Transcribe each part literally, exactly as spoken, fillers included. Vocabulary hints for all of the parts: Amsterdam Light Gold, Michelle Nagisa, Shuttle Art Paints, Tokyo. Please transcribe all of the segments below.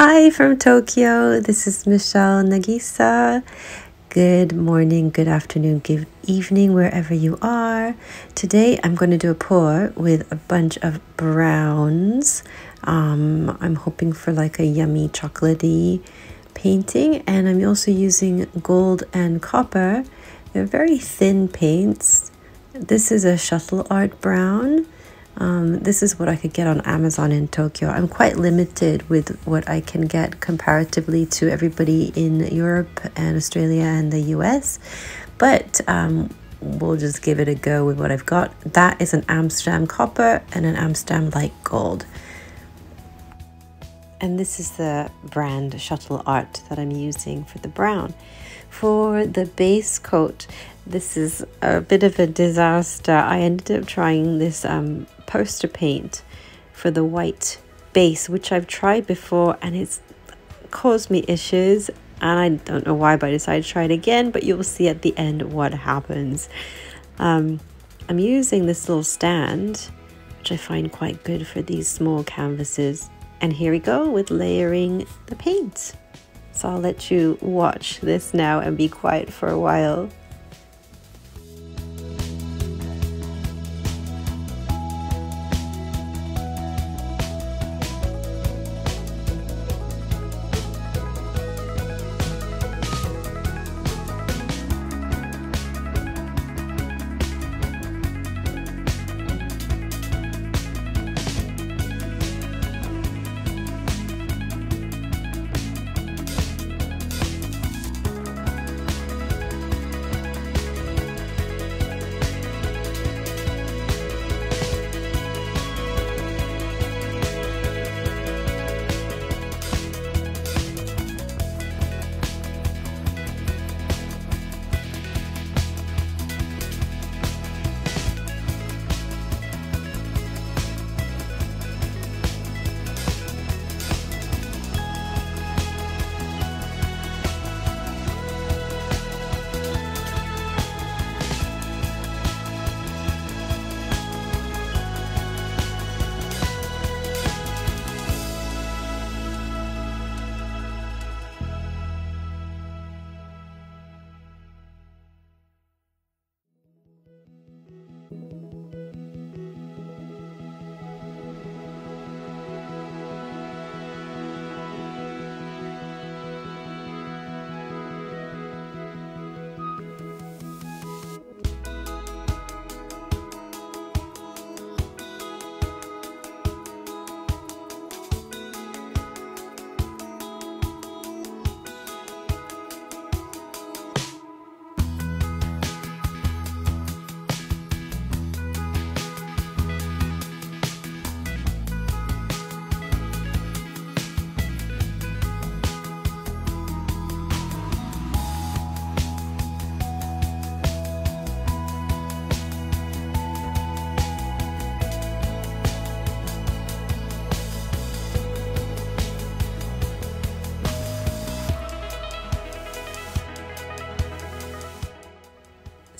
Hi from Tokyo, this is Michelle Nagisa. Good morning, good afternoon, good evening, wherever you are. Today I'm going to do a pour with a bunch of browns. Um, I'm hoping for like a yummy chocolatey painting, and I'm also using gold and copper. They're very thin paints. This is a Shuttle Art brown. Um, this is what I could get on Amazon in Tokyo. I'm quite limited with what I can get comparatively to everybody in Europe and Australia and the U S, but um, we'll just give it a go with what I've got. That is an Amsterdam copper and an Amsterdam light gold. And this is the brand Shuttle Art that I'm using for the brown. For the base coat, this is a bit of a disaster. I ended up trying this um, poster paint for the white base, which I've tried before, and it's caused me issues. And I don't know why, but I decided to try it again, but you'll see at the end what happens. Um, I'm using this little stand, which I find quite good for these small canvases. And here we go with layering the paint. So I'll let you watch this now and be quiet for a while.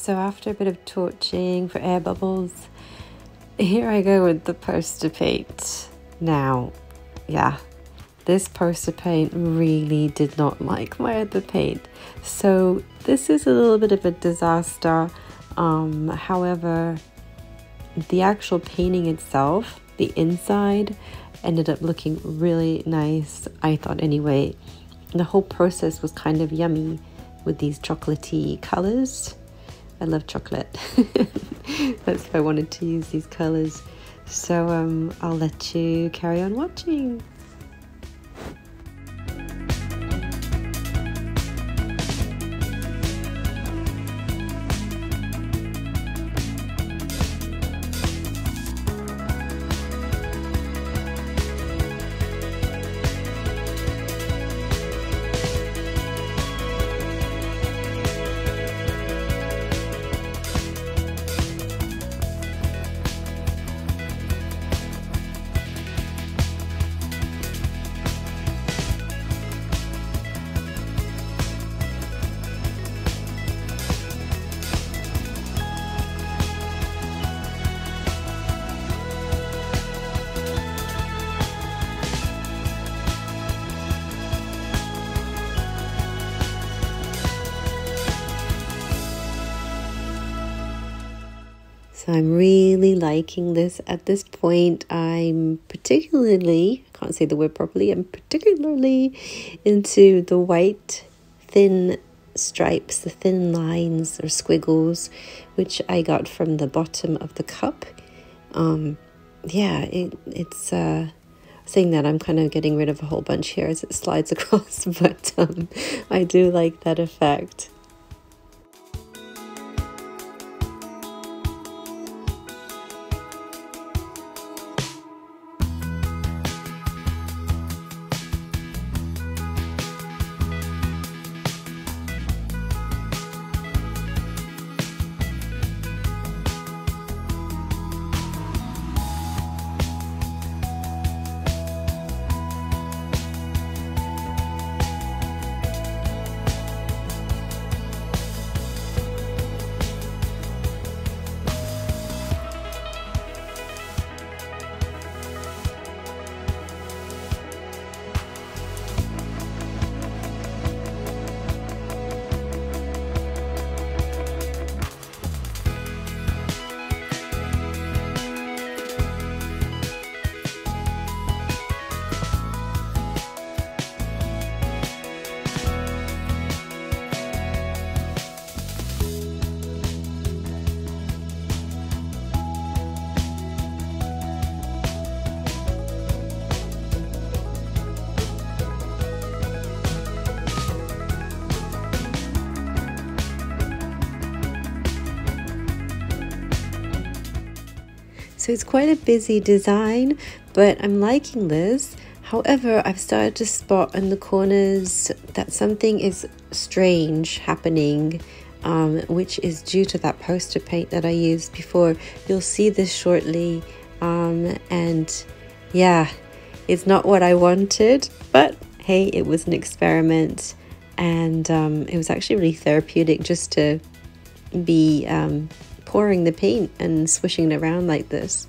So after a bit of torching for air bubbles, here I go with the poster paint. Now, yeah, this poster paint really did not like my other paint. So this is a little bit of a disaster. Um, however, the actual painting itself, the inside, ended up looking really nice, I thought anyway. The whole process was kind of yummy with these chocolatey colors. I love chocolate. That's why I wanted to use these colors. So um, I'll let you carry on watching. So I'm really liking this at this point. I'm particularly, I can't say the word properly, I'm particularly into the white thin stripes, the thin lines or squiggles, which I got from the bottom of the cup. Um, yeah, it, it's... Uh, Saying that, I'm kind of getting rid of a whole bunch here as it slides across, but um, I do like that effect. So it's quite a busy design, but I'm liking this. However, I've started to spot in the corners that something is strange happening, um, which is due to that poster paint that I used before. You'll see this shortly, um, and yeah, it's not what I wanted, but hey, it was an experiment, and um, it was actually really therapeutic just to be um, pouring the paint and swishing it around like this.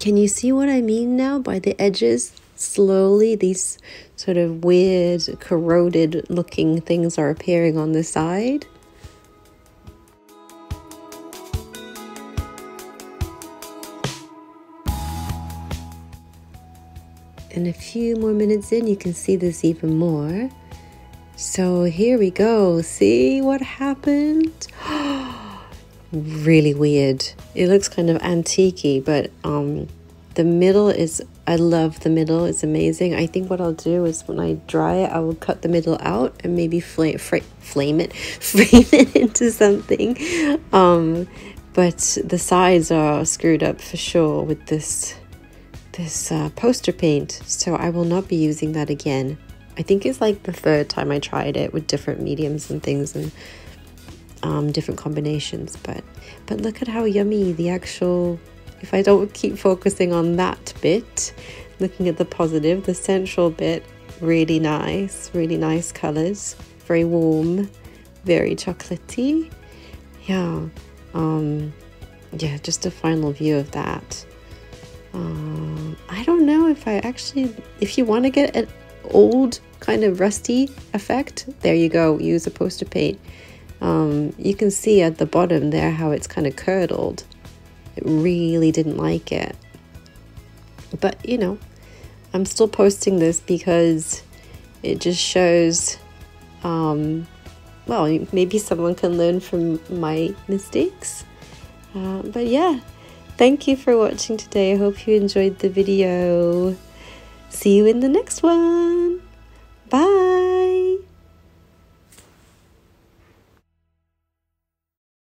Can you see what I mean now by the edges? Slowly these sort of weird, corroded looking things are appearing on the side. And a few more minutes in, you can see this even more. So here we go. See what happened? Really weird. It looks kind of antique-y, but um, the middle is... I love the middle, it's amazing. I think what I'll do is when I dry it, I will cut the middle out and maybe flame, fra flame it, frame it into something. Um, but the sides are screwed up for sure with this, this uh, poster paint. So I will not be using that again. I think it's like the third time I tried it with different mediums and things and um, different combinations. But, but look at how yummy the actual... If I don't keep focusing on that bit, looking at the positive, the central bit, really nice, really nice colors, very warm, very chocolatey. Yeah, um, yeah, just a final view of that. Um, I don't know if I actually, if you want to get an old kind of rusty effect, there you go, use a poster paint. Um, you can see at the bottom there how it's kind of curdled. It really didn't like it, but you know, I'm still posting this because it just shows, um, well, maybe someone can learn from my mistakes. Uh, but yeah, thank you for watching today. I hope you enjoyed the video. See you in the next one. Bye.